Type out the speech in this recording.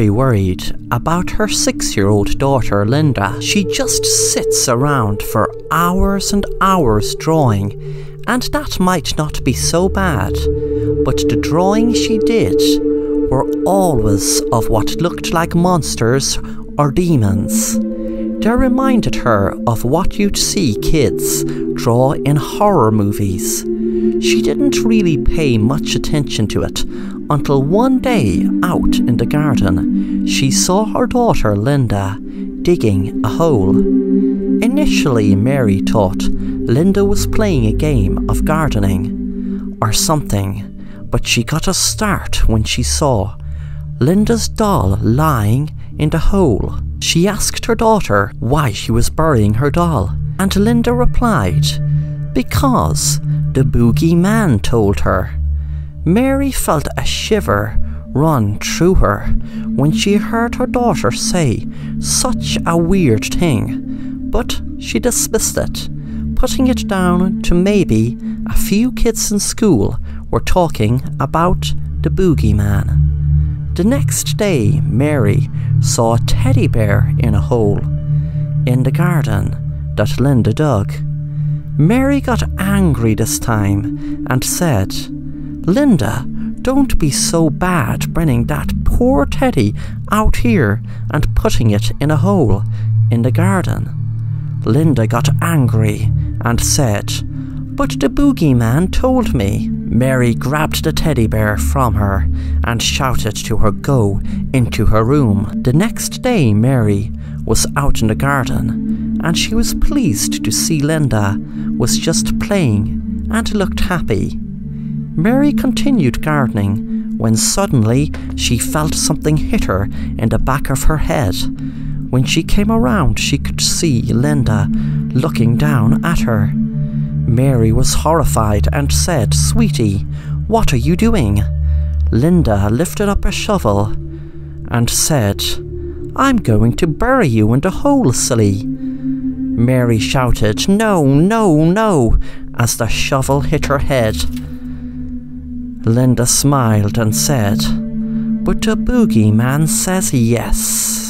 very worried about her 6-year-old daughter Linda. She just sits around for hours and hours drawing, and that might not be so bad, but the drawings she did were always of what looked like monsters or demons. They reminded her of what you'd see kids draw in horror movies. She didn't really pay much attention to it until one day out in the garden she saw her daughter Linda digging a hole. Initially Mary thought Linda was playing a game of gardening or something, but she got a start when she saw Linda's doll lying in the hole. She asked her daughter why she was burying her doll, and Linda replied, because the boogeyman told her. Mary felt a shiver run through her when she heard her daughter say such a weird thing, but she dismissed it, putting it down to maybe a few kids in school were talking about the boogeyman. The next day, Mary saw a teddy bear in a hole in the garden that Linda dug. Mary got angry this time and said, Linda, don't be so bad bringing that poor teddy out here and putting it in a hole in the garden. Linda got angry and said, but the boogeyman told me. Mary grabbed the teddy bear from her and shouted to her go into her room. The next day Mary was out in the garden and she was pleased to see Linda was just playing and looked happy. Mary continued gardening when suddenly she felt something hit her in the back of her head. When she came around she could see Linda looking down at her. Mary was horrified and said, Sweetie, what are you doing? Linda lifted up her shovel and said, I'm going to bury you in the hole, silly. Mary shouted, No, no, no, as the shovel hit her head. Linda smiled and said, But the boogeyman says yes.